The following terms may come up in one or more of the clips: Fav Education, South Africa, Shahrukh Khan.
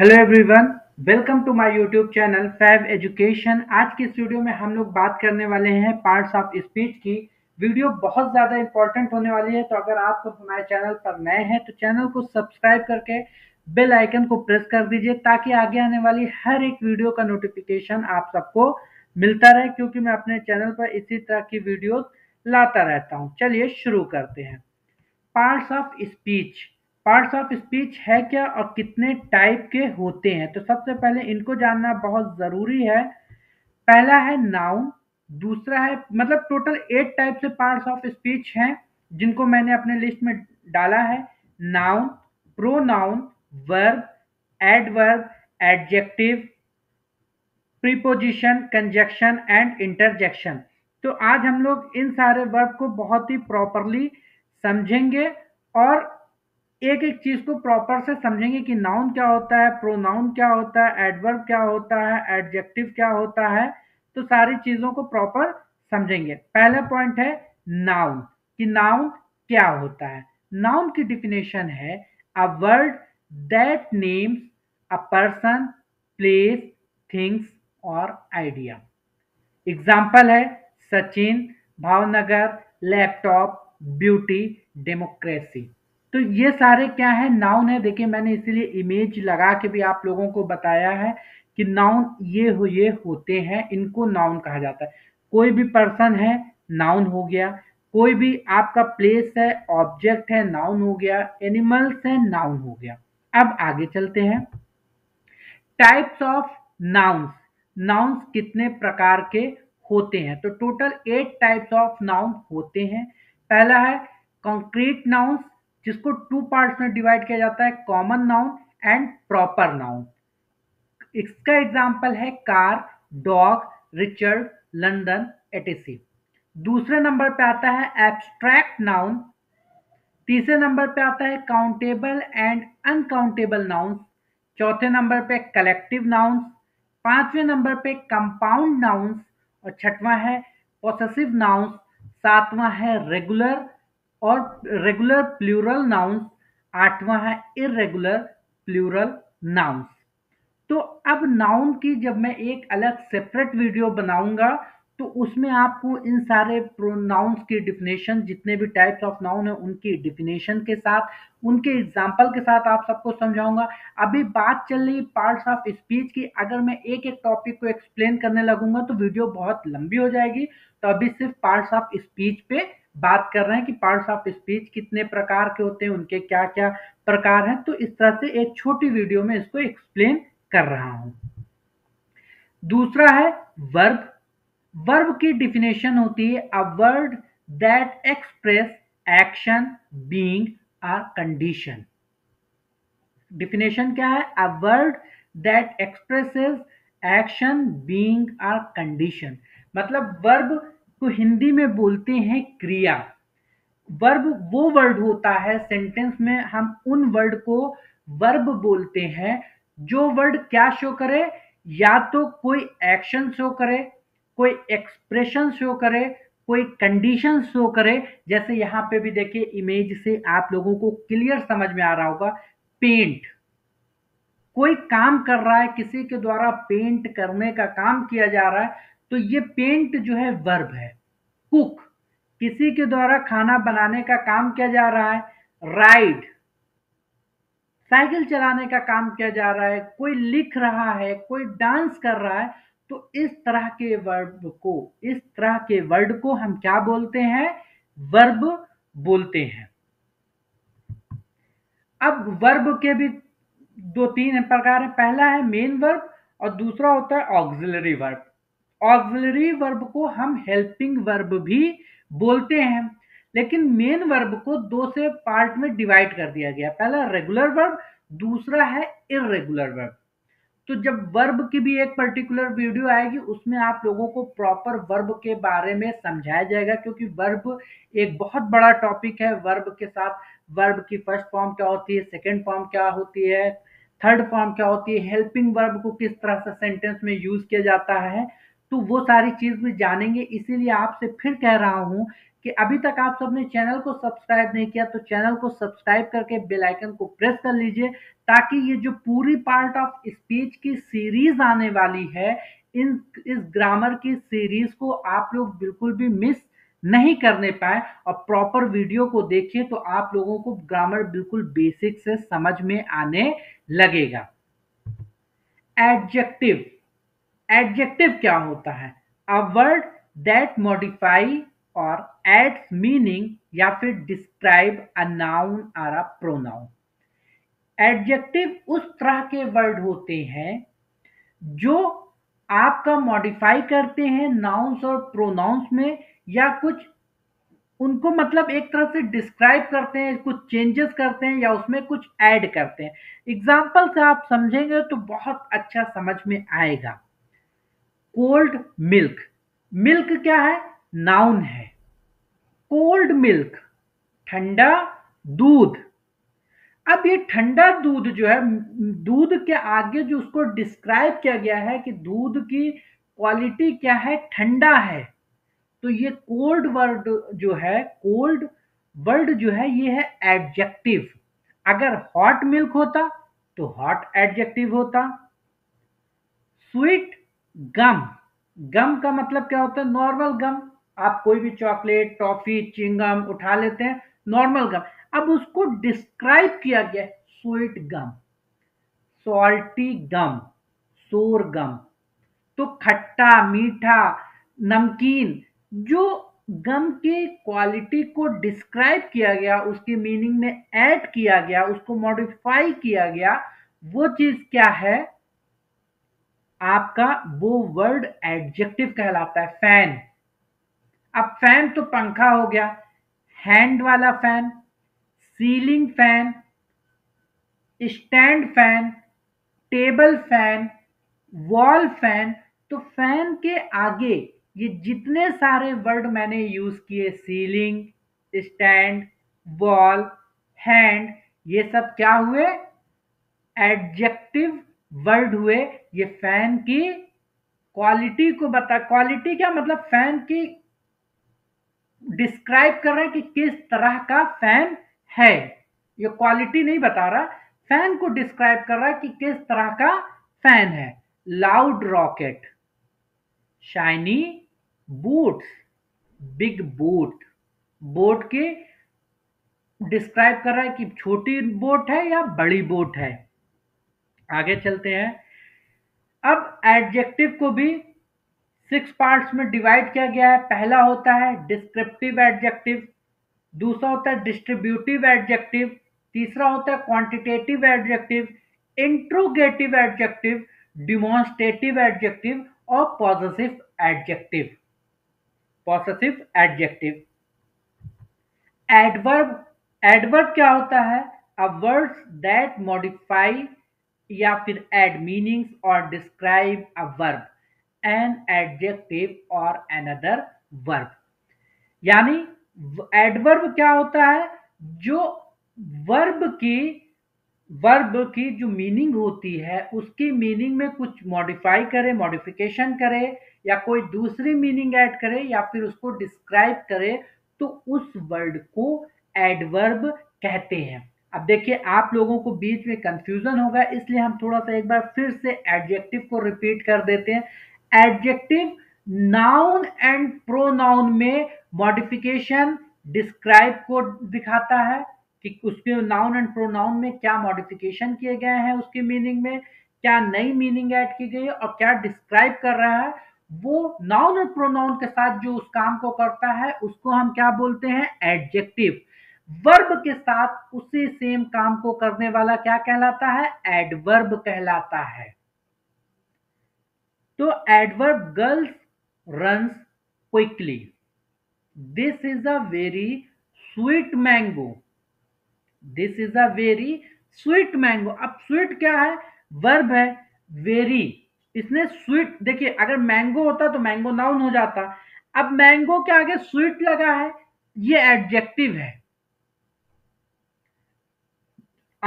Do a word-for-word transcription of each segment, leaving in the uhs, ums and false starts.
Hello everyone, welcome to my YouTube channel fav education. आज की इस वीडियो में हम लोग बात करने वाले हैं पार्ट्स ऑफ स्पीच की। वीडियो बहुत ज़्यादा इंपॉर्टेंट होने वाली है, तो अगर आप हमारे चैनल पर नए हैं तो चैनल को सब्सक्राइब करके बेल आइकन को प्रेस कर दीजिए ताकि आगे आने वाली हर एक वीडियो का नोटिफिकेशन आप सबको मिलता रहे, क्योंकि मैं अपने चैनल पर इसी तरह की वीडियोज़ लाता रहता हूँ। चलिए शुरू करते हैं। Parts of speech parts of speech है क्या और कितने टाइप के होते हैं, तो सबसे पहले इनको जानना बहुत ज़रूरी है। पहला है नाउन, दूसरा है मतलब टोटल एट टाइप से पार्ट्स ऑफ स्पीच हैं जिनको मैंने अपने लिस्ट में डाला है। Noun, pronoun, verb, adverb, adjective, preposition, conjunction and interjection. तो आज हम लोग इन सारे वर्ब को बहुत ही प्रॉपरली समझेंगे और एक एक चीज को प्रॉपर से समझेंगे कि नाउन क्या होता है, प्रोनाउन क्या होता है, एडवर्ब क्या होता है, एडजेक्टिव क्या होता है। तो सारी चीजों को प्रॉपर समझेंगे। पहला पॉइंट है नाउन, कि नाउन क्या होता है। नाउन की डिफिनेशन है a word that names a person, place, things और आइडिया। एग्जाम्पल है Sachin, Bhavnagar, laptop, beauty, democracy. तो ये सारे क्या है, नाउन है। देखिए मैंने इसीलिए इमेज लगा के भी आप लोगों को बताया है कि नाउन ये हो ये होते हैं, इनको नाउन कहा जाता है। कोई भी पर्सन है नाउन हो गया, कोई भी आपका प्लेस है, ऑब्जेक्ट है नाउन हो गया, एनिमल्स है नाउन हो गया। अब आगे चलते हैं, टाइप्स ऑफ नाउन्स। नाउन्स कितने प्रकार के होते हैं, तो total eight types of noun होते हैं। पहला है कॉन्क्रीट नाउन्स, जिसको टू पार्ट्स में डिवाइड किया जाता है, common noun and proper noun. इसका एग्जांपल है car, dog, Richard, London, etc. दूसरे नंबर पे आता है एब्स्ट्रैक्ट नाउन, तीसरे नंबर पे आता है काउंटेबल एंड अनकाउंटेबल नाउन्स, चौथे नंबर पे कलेक्टिव नाउन्स, पांचवें नंबर पे कंपाउंड नाउन्स और छठवां है पॉसेसिव नाउन्स, सातवां है रेगुलर और रेगुलर प्लूरल नाउन्स, आठवां है इरेगुलर प्लूरल नाउन्स। तो अब नाउन की जब मैं एक अलग सेपरेट वीडियो बनाऊंगा तो उसमें आपको इन सारे प्रोनाउंस की डिफिनेशन, जितने भी टाइप्स ऑफ नाउन है उनकी डिफिनेशन के साथ, उनके एग्जाम्पल के साथ आप सबको समझाऊंगा। अभी बात चल रही पार्ट्स ऑफ स्पीच की, अगर मैं एक एक टॉपिक को एक्सप्लेन करने लगूंगा तो वीडियो बहुत लंबी हो जाएगी। तो अभी सिर्फ पार्ट्स ऑफ स्पीच पे बात कर रहे हैं कि पार्ट्स ऑफ स्पीच कितने प्रकार के होते हैं, उनके क्या क्या प्रकार हैं। तो इस तरह से एक छोटी वीडियो में इसको एक्सप्लेन कर रहा हूं। दूसरा है वर्ब। वर्ब की डिफिनेशन होती है a word that express action, being और कंडीशन। डिफिनेशन क्या है, a word that expresses action, being और कंडीशन। मतलब वर्ब को हिंदी में बोलते हैं क्रिया। वर्ब वो वर्ड होता है सेंटेंस में, हम उन वर्ड को वर्ब बोलते हैं जो वर्ड क्या शो करे, या तो कोई एक्शन शो करे, कोई एक्सप्रेशन शो करे, कोई कंडीशन शो करे। जैसे यहाँ पे भी देखिए इमेज से आप लोगों को क्लियर समझ में आ रहा होगा, पेंट। कोई काम कर रहा है, किसी के द्वारा पेंट करने का काम किया जा रहा है, तो ये पेंट जो है वर्ब है। कुक, किसी के द्वारा खाना बनाने का काम किया जा रहा है। राइड, साइकिल चलाने का काम किया जा रहा है। कोई लिख रहा है, कोई डांस कर रहा है। तो इस तरह के वर्ब को इस तरह के वर्ड को हम क्या बोलते हैं, वर्ब बोलते हैं। अब वर्ब के भी दो तीन प्रकार हैं। पहला है मेन वर्ब और दूसरा होता है ऑक्सिलरी वर्ब। ऑक्सिलरी वर्ब को हम हेल्पिंग वर्ब भी बोलते हैं, लेकिन मेन वर्ब को दो से पार्ट में डिवाइड कर दिया गया। पहला रेगुलर वर्ब, दूसरा है इरेगुलर वर्ब। तो जब वर्ब की भी एक पर्टिकुलर वीडियो आएगी उसमें आप लोगों को प्रॉपर वर्ब के बारे में समझाया जाएगा, क्योंकि वर्ब एक बहुत बड़ा टॉपिक है। वर्ब के साथ वर्ब की फर्स्ट फॉर्म क्या होती है, सेकेंड फॉर्म क्या होती है, थर्ड फॉर्म क्या होती है, हेल्पिंग वर्ब को किस तरह से सेंटेंस में यूज किया जाता है, तो वो सारी चीज़ भी जानेंगे। इसीलिए आपसे फिर कह रहा हूँ कि अभी तक आप सबने चैनल को सब्सक्राइब नहीं किया तो चैनल को सब्सक्राइब करके बेल आइकन को प्रेस कर लीजिए ताकि ये जो पूरी पार्ट ऑफ स्पीच की सीरीज आने वाली है, इन इस ग्रामर की सीरीज को आप लोग बिल्कुल भी मिस नहीं करने पाए और प्रॉपर वीडियो को देखें तो आप लोगों को ग्रामर बिल्कुल बेसिक से समझ में आने लगेगा। एडजेक्टिव, एडजेक्टिव क्या होता है? अ वर्ड दैट मॉडिफाई और एड्स मीनिंग या फिर डिस्क्राइब अ नाउन और अ प्रोनाउन। एडजेक्टिव उस तरह के वर्ड होते हैं जो आपका मॉडिफाई करते हैं नाउन्स और प्रोनाउंस में, या कुछ उनको मतलब एक तरह से डिस्क्राइब करते हैं, कुछ चेंजेस करते हैं या उसमें कुछ ऐड करते हैं। एग्जाम्पल से आप समझेंगे तो बहुत अच्छा समझ में आएगा। कोल्ड मिल्क, मिल्क क्या है? नाउन है। कोल्ड मिल्क ठंडा दूध। अब ये ठंडा दूध जो है, दूध के आगे जो उसको डिस्क्राइब किया गया है कि दूध की क्वालिटी क्या है, ठंडा है, तो ये कोल्ड वर्ड जो है, कोल्ड वर्ड जो है ये है एडजेक्टिव। अगर हॉट मिल्क होता तो हॉट एडजेक्टिव होता। स्वीट गम, गम का मतलब क्या होता है? Normal gum. आप कोई भी चॉकलेट, टॉफी, चिंगम उठा लेते हैं, नॉर्मल गम। अब उसको डिस्क्राइब किया गया है स्वीट गम, सॉल्टी गम, सोर गम। तो खट्टा, मीठा, नमकीन, जो गम के क्वालिटी को डिस्क्राइब किया गया, उसकी मीनिंग में ऐड किया गया, उसको मॉडिफाई किया गया, वो चीज क्या है आपका? वो वर्ड एडजेक्टिव कहलाता है। फैन, अब फैन तो पंखा हो गया, हैंड वाला fan, ceiling fan, stand fan, table fan, wall fan. तो फैन के आगे ये जितने सारे वर्ड मैंने यूज किए, सीलिंग, स्टैंड, वॉल, हैंड, ये सब क्या हुए? एडजेक्टिव वर्ड हुए। ये फैन की क्वालिटी को बता, क्वालिटी क्या मतलब? फैन की डिस्क्राइब कर रहा है कि किस तरह का फैन है, ये क्वालिटी नहीं बता रहा, फैन को डिस्क्राइब कर रहा है कि किस तरह का फैन है। Loud rocket, shiny boots, big boot, boat के डिस्क्राइब कर रहा है कि छोटी बोट है या बड़ी बोट है। आगे चलते हैं। अब एडजेक्टिव को भी सिक्स पार्ट्स में डिवाइड किया गया है। पहला होता है डिस्क्रिप्टिव एडजेक्टिव, दूसरा होता है डिस्ट्रीब्यूटिव एडजेक्टिव, तीसरा होता है quantitative adjective, interrogative adjective, demonstrative adjective और possessive adjective. Possessive adjective, adverb, adverb क्या होता है? अ वर्ड्स दैट मॉडिफाई या फिर एड मीनिंग्स और describe a verb, an adjective और अनदर वर्ब। यानी एडवर्ब क्या होता है? जो वर्ब की वर्ब की जो मीनिंग होती है उसकी मीनिंग में कुछ मॉडिफाई करे, मॉडिफिकेशन करे या कोई दूसरी मीनिंग ऐड करे या फिर उसको डिस्क्राइब करे, तो उस वर्ड को एडवर्ब कहते हैं। अब देखिए आप लोगों को बीच में कंफ्यूजन होगा, इसलिए हम थोड़ा सा एक बार फिर से एडजेक्टिव को रिपीट कर देते हैं। एडजेक्टिव नाउन एंड प्रोनाउन में मॉडिफिकेशन, डिस्क्राइब को दिखाता है कि उसके नाउन एंड प्रोनाउन में क्या मॉडिफिकेशन किए गए हैं, उसकी मीनिंग में क्या नई मीनिंग ऐड की गई है और क्या डिस्क्राइब कर रहा है। वो नाउन एंड प्रोनाउन के साथ जो उस काम को करता है उसको हम क्या बोलते हैं? एडजेक्टिव। वर्ब के साथ उसी सेम काम को करने वाला क्या कहलाता है? एडवर्ब कहलाता है। तो adverb, girls runs quickly, this is a very sweet mango, this is a very sweet mango. अब स्वीट क्या है? वर्ब है। वेरी, इसने स्वीट, देखिए अगर मैंगो होता तो मैंगो नाउन हो जाता, अब मैंगो के आगे स्वीट लगा है, ये एडजेक्टिव है।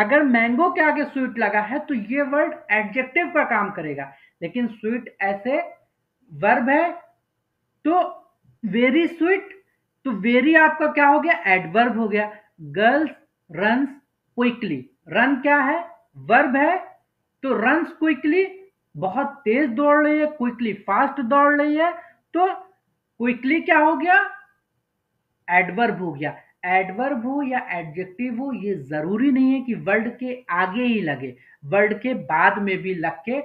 अगर मैंगो के आगे स्वीट लगा है तो ये वर्ड एडजेक्टिव का काम करेगा, लेकिन स्वीट ऐसे वर्ब है, तो वेरी स्वीट, तो वेरी आपका क्या हो गया? एडवर्ब हो गया। गर्ल्स रन्स क्विकली, रन क्या है? वर्ब है तो रन्स क्विकली, बहुत तेज दौड़ रही है, क्विकली फास्ट दौड़ रही है, तो क्विकली क्या हो गया, एडवर्ब हो गया। एडवर्ब हो या एडजेक्टिव हो ये जरूरी नहीं है कि वर्ड के आगे ही लगे, वर्ड के बाद में भी लग के,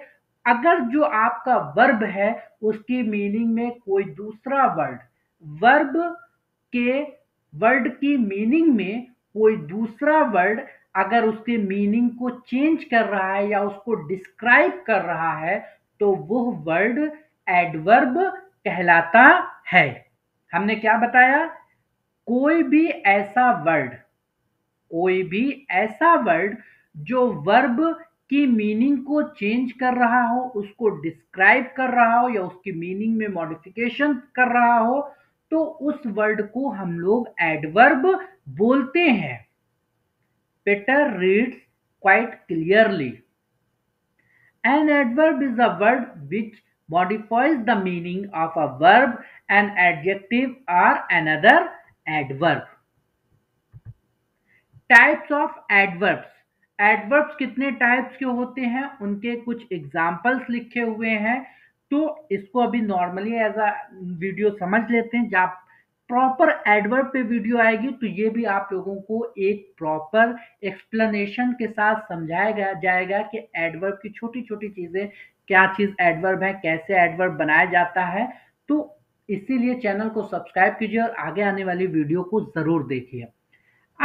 अगर जो आपका वर्ब है उसकी मीनिंग में कोई दूसरा वर्ड, वर्ब के वर्ड की मीनिंग में कोई दूसरा वर्ड अगर उसके मीनिंग को चेंज कर रहा है या उसको डिस्क्राइब कर रहा है तो वो वर्ड एडवर्ब कहलाता है। हमने क्या बताया, कोई भी ऐसा वर्ड, कोई भी ऐसा वर्ड जो वर्ब की मीनिंग को चेंज कर रहा हो, उसको डिस्क्राइब कर रहा हो या उसकी मीनिंग में मॉडिफिकेशन कर रहा हो, तो उस वर्ड को हम लोग एडवर्ब बोलते हैं। Peter reads quite clearly. An adverb is a word which modifies the meaning of a verb, an adjective or another adverb. Types of adverbs. Adverbs कितने types के होते हैं उनके कुछ examples लिखे हुए हैं, तो इसको अभी normally as a video समझ लेते हैं। जहाँ प्रॉपर एडवर्ब पे वीडियो आएगी तो ये भी आप लोगों को एक प्रॉपर एक्सप्लेनेशन के साथ समझाया जाएगा कि एडवर्ब की छोटी छोटी चीज़ें, क्या चीज़ एडवर्ब है, कैसे एडवर्ब बनाया जाता है। तो इसीलिए चैनल को सब्सक्राइब कीजिए और आगे आने वाली वीडियो को ज़रूर देखिए।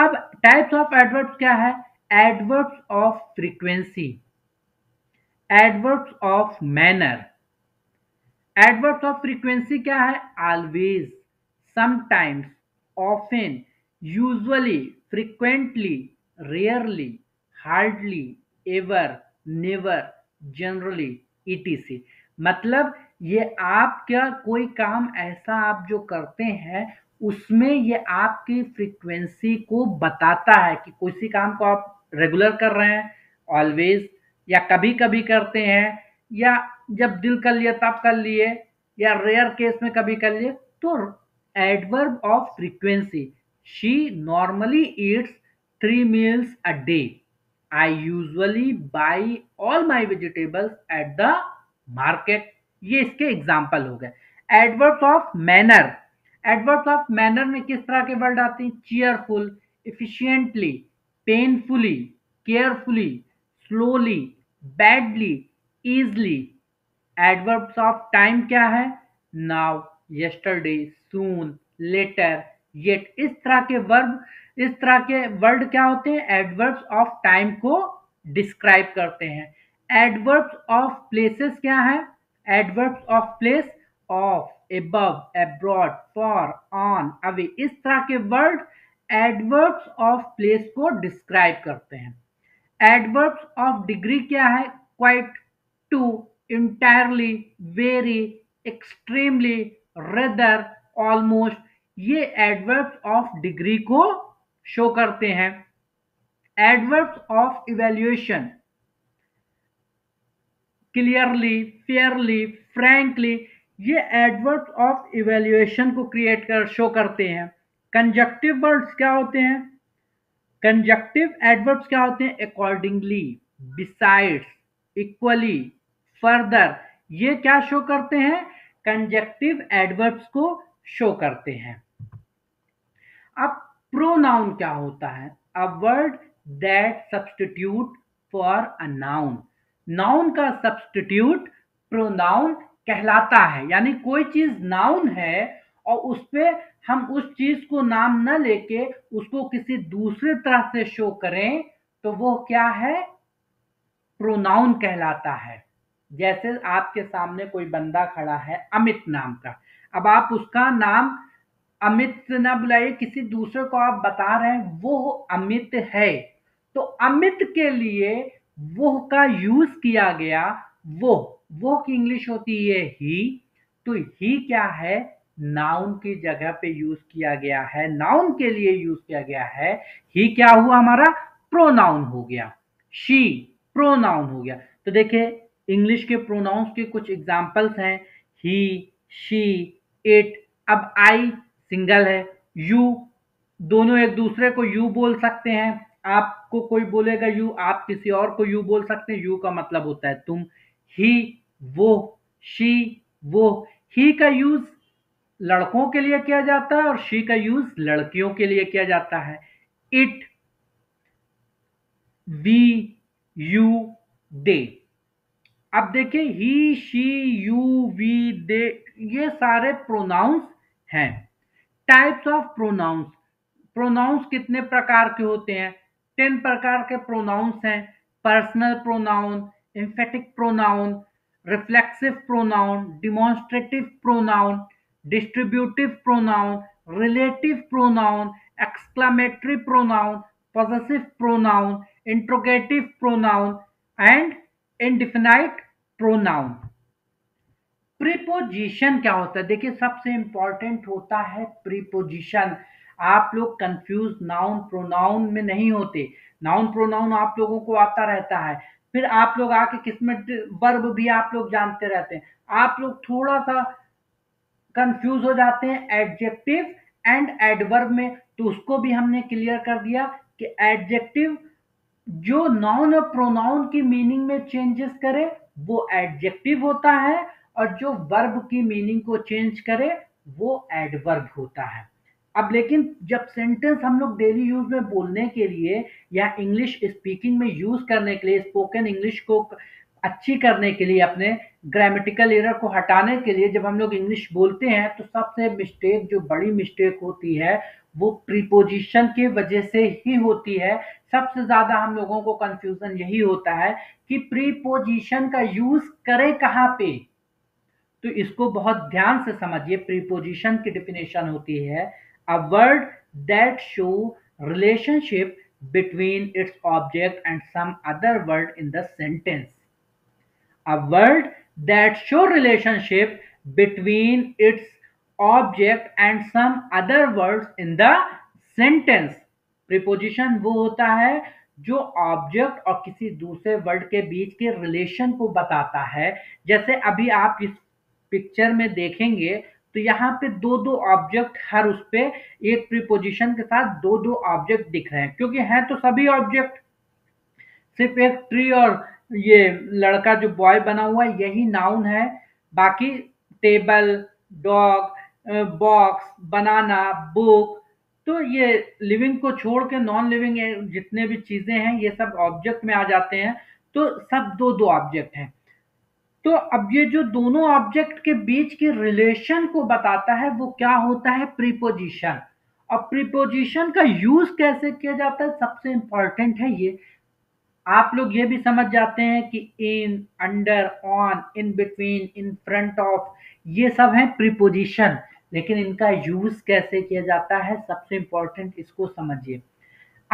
अब टाइप्स ऑफ एडवर्ब्स क्या है, adverbs of frequency, adverbs of manner. Adverbs of frequency क्या है, always, sometimes, often, usually, frequently, rarely, hardly, ever, never, generally, et cetera। मतलब ये आपका कोई काम ऐसा आप जो करते हैं उसमें ये आपकी फ्रीक्वेंसी को बताता है कि किसी काम को आप रेगुलर कर रहे हैं, ऑलवेज, या कभी कभी करते हैं, या जब दिल कर लिया तब कर लिए, या रेयर केस में कभी कर लिए। तो adverb of frequency, she normally eats three meals a day, I usually buy all my vegetables at the market. ये इसके एग्जाम्पल हो गए। Adverbs of manner, adverbs of manner में किस तरह के वर्ड आते हैं, cheerful, efficiently, painfully, carefully, slowly, badly, easily. Adverbs of time क्या है, now, Yesterday, soon, later, yet। इस तरह के वर्ब, इस तरह के वर्ड क्या होते हैं, एडवर्ब्स ऑफ टाइम को डिस्क्राइब करते हैं। एडवर्ब्स ऑफ प्लेसेस क्या है, adverbs of place, off, above, abroad, for, on, away. इस तरह के वर्ड एडवर्ब्स ऑफ प्लेस को डिस्क्राइब करते हैं। एडवर्ब्स ऑफ डिग्री क्या है, quite, too, entirely, very, extremely, rather, almost. ये एडवर्ब्स ऑफ डिग्री को शो करते हैं। Adverbs of evaluation, clearly, fairly, frankly. ये एडवर्ब्स ऑफ इवेल्युएशन को क्रिएट कर शो करते हैं। कंजक्टिव वर्ड्स क्या होते हैं, कंजक्टिव एडवर्ब्स क्या होते हैं, अकॉर्डिंगली, बिसाइड्स, इक्वली, फर्दर। ये क्या शो करते हैं, कंजक्टिव एडवर्ब्स को शो करते हैं। अब प्रोनाउन क्या होता है, a word that substitute for a noun. Noun का सब्स्टिट्यूट प्रोनाउन कहलाता है, यानी कोई चीज नाउन है और उस पर हम उस चीज को नाम न लेके उसको किसी दूसरे तरह से शो करें तो वो क्या है, प्रोनाउन कहलाता है। जैसे आपके सामने कोई बंदा खड़ा है अमित नाम का, अब आप उसका नाम अमित से ना बुलाइए, किसी दूसरे को आप बता रहे हैं वो अमित है, तो अमित के लिए वो का यूज किया गया। वो वो की इंग्लिश होती है ही, तो ही क्या है, नाउन की जगह पे यूज किया गया है, नाउन के लिए यूज किया गया है। ही क्या हुआ, हमारा प्रोनाउन हो गया। शी प्रोनाउन हो गया। तो देखिए इंग्लिश के प्रोनाउंस के कुछ एग्जाम्पल्स हैं, ही, शी, इट। अब आई सिंगल है, यू, दोनों एक दूसरे को यू बोल सकते हैं, आपको कोई बोलेगा यू, आप किसी और को यू बोल सकते हैं। यू का मतलब होता है तुम, ही वो, शी वो। ही का यूज लड़कों के लिए किया जाता है और शी का यूज लड़कियों के लिए किया जाता है। It, we, you, they. अब देखिए he, she, you, we, they ये सारे प्रोनाउंस हैं। टाइप्स ऑफ प्रोनाउंस, प्रोनाउंस कितने प्रकार के होते हैं? टेन प्रकार के प्रोनाउंस हैं। Personal pronoun, emphatic pronoun, reflexive pronoun, demonstrative pronoun, distributive pronoun, relative pronoun, exclamatory pronoun, possessive pronoun, interrogative pronoun and indefinite pronoun. Preposition क्या होता है? देखिए सबसे इंपॉर्टेंट होता है प्रीपोजिशन। आप लोग कंफ्यूज नाउन प्रोनाउन में नहीं होते। नाउन प्रोनाउन आप लोगों को आता रहता है, फिर आप लोग आके किसमें वर्ब भी आप लोग जानते रहते हैं। आप लोग थोड़ा सा कंफ्यूज हो जाते हैं एडजेक्टिव एंड एडवर्ब में, तो उसको भी हमने क्लियर कर दिया कि एडजेक्टिव जो नाउन और प्रोनाउन की मीनिंग में चेंजेस करे वो एडजेक्टिव होता है, और जो वर्ब की मीनिंग को चेंज करे वो एडवर्ब होता है। अब लेकिन जब सेंटेंस हम लोग डेली यूज में बोलने के लिए या इंग्लिश स्पीकिंग में यूज करने के लिए, स्पोकन इंग्लिश को अच्छी करने के लिए, अपने ग्रामेटिकल एरर को हटाने के लिए जब हम लोग इंग्लिश बोलते हैं, तो सबसे मिस्टेक जो बड़ी मिस्टेक होती है वो प्रीपोजिशन की वजह से ही होती है। सबसे ज़्यादा हम लोगों को कंफ्यूजन यही होता है कि प्रीपोजिशन का यूज़ करें कहाँ पे। तो इसको बहुत ध्यान से समझिए। प्रीपोजिशन की डिफिनेशन होती है a word that show relationship between its object and some other word in the sentence. A word that show relationship between its object and some other words in the sentence. Preposition वो होता है जो object और किसी दूसरे word के बीच के relation को बताता है। जैसे अभी आप इस पिक्चर में देखेंगे तो यहाँ पे दो दो ऑब्जेक्ट, हर उस पे एक प्रीपोजिशन के साथ दो दो ऑब्जेक्ट दिख रहे हैं, क्योंकि हैं तो सभी ऑब्जेक्ट, सिर्फ एक ट्री और ये लड़का जो बॉय बना हुआ है यही नाउन है, बाकी table, dog, box, banana, book, तो ये लिविंग को छोड़ के नॉन लिविंग जितने भी चीजें हैं ये सब ऑब्जेक्ट में आ जाते हैं। तो सब दो दो ऑब्जेक्ट हैं। तो अब ये जो दोनों ऑब्जेक्ट के बीच के रिलेशन को बताता है वो क्या होता है? प्रीपोजिशन। और प्रीपोजिशन का यूज कैसे किया जाता है सबसे इंपॉर्टेंट है ये। आप लोग ये भी समझ जाते हैं कि in, under, on, in between, in front of, ये सब है प्रीपोजिशन, लेकिन इनका यूज कैसे किया जाता है सबसे इंपॉर्टेंट इसको समझिए।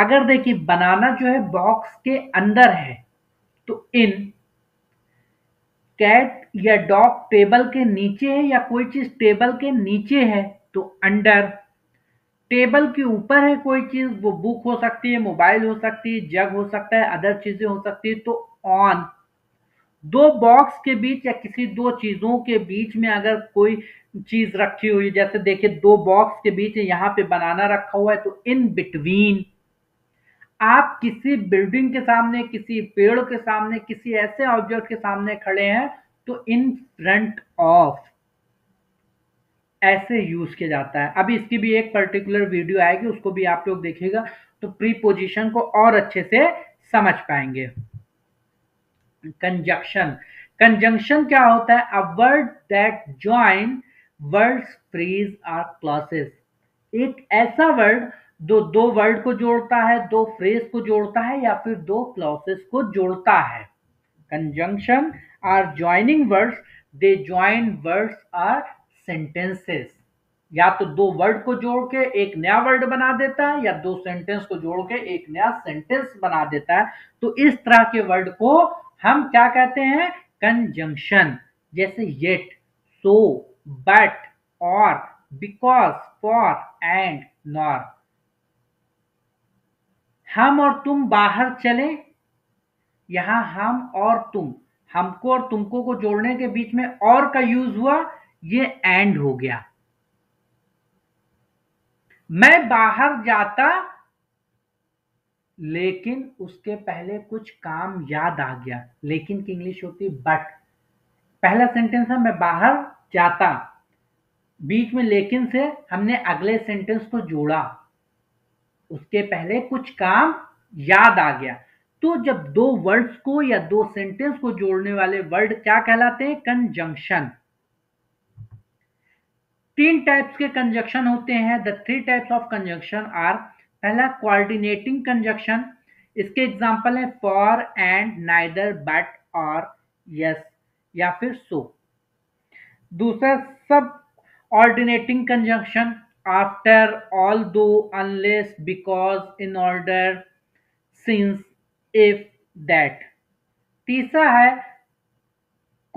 अगर देखिए बनाना जो है बॉक्स के अंदर है तो इन, कैट या डॉग टेबल के नीचे है या कोई चीज टेबल के नीचे है तो अंडर, टेबल के ऊपर है कोई चीज, वो बुक हो सकती है, मोबाइल हो सकती है, जग हो सकता है, अदर चीजें हो सकती है, तो ऑन। दो बॉक्स के बीच या किसी दो चीजों के बीच में अगर कोई चीज रखी हुई, जैसे देखिए दो बॉक्स के बीच यहाँ पे बनाना रखा हुआ है तो इन बिटवीन। आप किसी बिल्डिंग के सामने, किसी पेड़ के सामने, किसी ऐसे ऑब्जेक्ट के सामने खड़े हैं तो इन फ्रंट ऑफ, ऐसे यूज किया जाता है। अभी इसकी भी एक पर्टिकुलर वीडियो आएगी, उसको भी आप लोग देखिएगा तो प्रीपोजिशन को और अच्छे से समझ पाएंगे। कंजंक्शन, कंजंक्शन क्या होता है? A word that join words, phrase और क्लॉसेस। एक ऐसा वर्ड दो दो वर्ड को जोड़ता है, दो फ्रेज को जोड़ता है या फिर दो क्लॉसेस को जोड़ता है। Conjunction are joining words, they join words or sentences. या तो दो वर्ड को जोड़ के एक नया वर्ड बना देता है या दो सेंटेंस को जोड़ के एक नया सेंटेंस बना देता है। तो इस तरह के वर्ड को हम क्या कहते हैं? कंजंक्शन। जैसे येट, सो, बट, और, बिकॉज, फॉर एंड नॉर। हम और तुम बाहर चले, यहां हम और तुम, हमको और तुमको को जोड़ने के बीच में और का यूज हुआ, ये एंड हो गया। मैं बाहर जाता लेकिन उसके पहले कुछ काम याद आ गया। लेकिन की इंग्लिश होती बट। पहला सेंटेंस है मैं बाहर जाता, बीच में लेकिन से हमने अगले सेंटेंस को जोड़ा, उसके पहले कुछ काम याद आ गया। तो जब दो वर्ड्स को या दो सेंटेंस को जोड़ने वाले वर्ड क्या कहलाते हैं? कंजंक्शन। तीन टाइप्स के कंजंक्शन होते हैं। The three types of conjunction are, पहला कोऑर्डिनेटिंग कंजंक्शन, इसके एग्जांपल है फॉर, एंड, नाइदर, बट और, यस या फिर सो। दूसरा subordinating conjunction, after, although, unless, because, in order, since, If that। तीसरा है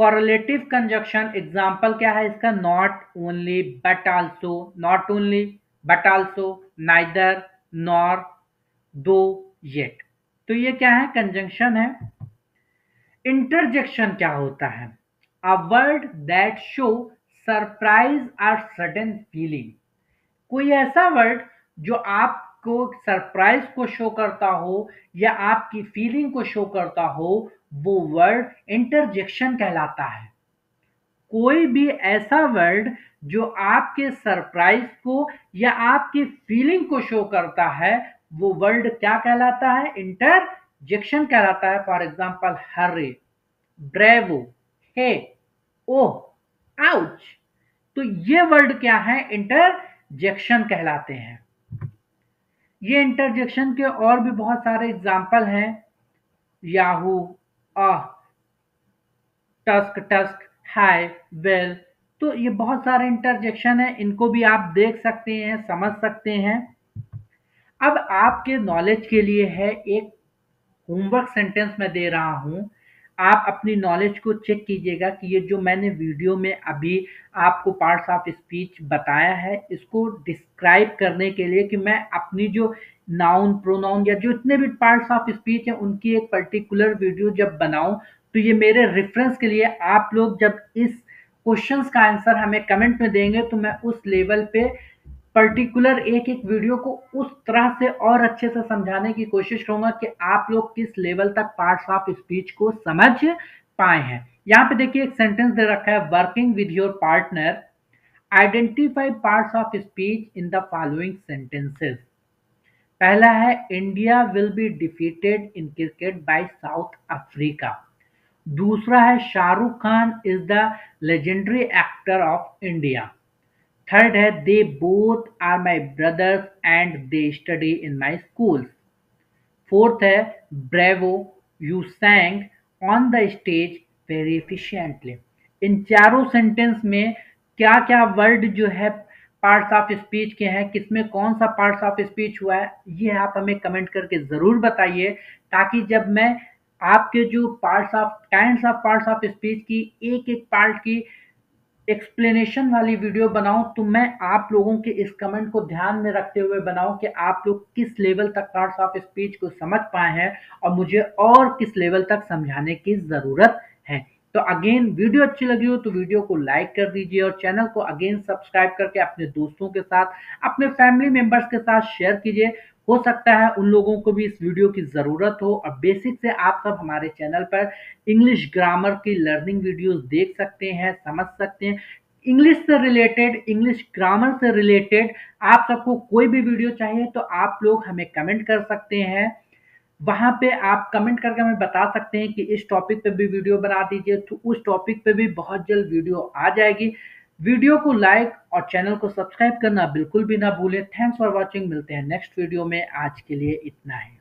correlative conjunction, example क्या है इसका? not only, but also, not only, but also, neither, nor, though, yet। तो ये क्या है? कंजंक्शन है। इंटरजेक्शन क्या होता है? A word that show surprise or sudden feeling, कोई ऐसा वर्ड जो आप को सरप्राइज को शो करता हो या आपकी फीलिंग को शो करता हो, वो वर्ड इंटरजेक्शन कहलाता है। कोई भी ऐसा वर्ड जो आपके सरप्राइज को या आपकी फीलिंग को शो करता है, वो वर्ड क्या कहलाता है? इंटरजेक्शन कहलाता है। For example hurray, bravo, hey, oh, ouch. तो ये वर्ड क्या है? इंटरजेक्शन कहलाते हैं। ये इंटरजेक्शन के और भी बहुत सारे एग्जाम्पल हैं, yahoo, ah, tsk tsk, hi, well. तो ये बहुत सारे इंटरजेक्शन हैं, इनको भी आप देख सकते हैं, समझ सकते हैं। अब आपके नॉलेज के लिए है, एक होमवर्क सेंटेंस मैं दे रहा हूँ, आप अपनी नॉलेज को चेक कीजिएगा कि ये जो मैंने वीडियो में अभी आपको पार्ट्स ऑफ स्पीच बताया है, इसको डिस्क्राइब करने के लिए कि मैं अपनी जो नाउन, प्रोनाउन या जो इतने भी पार्ट्स ऑफ स्पीच हैं उनकी एक पर्टिकुलर वीडियो जब बनाऊं तो ये मेरे रेफरेंस के लिए आप लोग जब इस क्वेश्चंस का आंसर हमें कमेंट में देंगे तो मैं उस लेवल पे पर्टिकुलर एक एक वीडियो को उस तरह से और अच्छे से समझाने की कोशिश करूंगा कि आप लोग किस लेवल तक पार्ट्स ऑफ स्पीच को समझ पाए हैं। यहाँ पे देखिए एक सेंटेंस दे रखा है, working with your partner identify parts of speech in the following sentences. पहला है India will be defeated in cricket by South Africa. दूसरा है Shahrukh Khan is the legendary actor of India. Third है they both are my brothers and they study in my school. Fourth है bravo you sang on the stage very efficiently. इन चारों sentence में क्या क्या word जो है पार्ट्स ऑफ स्पीच के हैं, किसमें कौन सा पार्ट्स ऑफ स्पीच हुआ है, ये आप हमें कमेंट करके ज़रूर बताइए, ताकि जब मैं आपके जो parts of kinds of parts of speech की एक एक पार्ट की एक्सप्लेनेशन वाली वीडियो बनाऊं तो मैं आप लोगों के इस कमेंट को ध्यान में रखते हुए बनाऊं कि आप लोग किस लेवल तक पार्ट्स ऑफ स्पीच को समझ पाए हैं और मुझे और किस लेवल तक समझाने की ज़रूरत है। तो अगेन वीडियो अच्छी लगी हो तो वीडियो को लाइक कर दीजिए और चैनल को अगेन सब्सक्राइब करके अपने दोस्तों के साथ, अपने फैमिली मेम्बर्स के साथ शेयर कीजिए। हो सकता है उन लोगों को भी इस वीडियो की ज़रूरत हो। और बेसिक से आप सब हमारे चैनल पर इंग्लिश ग्रामर की लर्निंग वीडियोस देख सकते हैं, समझ सकते हैं। इंग्लिश से रिलेटेड, इंग्लिश ग्रामर से रिलेटेड आप सबको कोई भी वीडियो चाहिए तो आप लोग हमें कमेंट कर सकते हैं, वहाँ पे आप कमेंट करके हमें बता सकते हैं कि इस टॉपिक पे भी वीडियो बना दीजिए, तो उस टॉपिक पे भी बहुत जल्द वीडियो आ जाएगी। वीडियो को लाइक और चैनल को सब्सक्राइब करना बिल्कुल भी ना भूलें। थैंक्स फॉर वॉचिंग, मिलते हैं नेक्स्ट वीडियो में। आज के लिए इतना ही।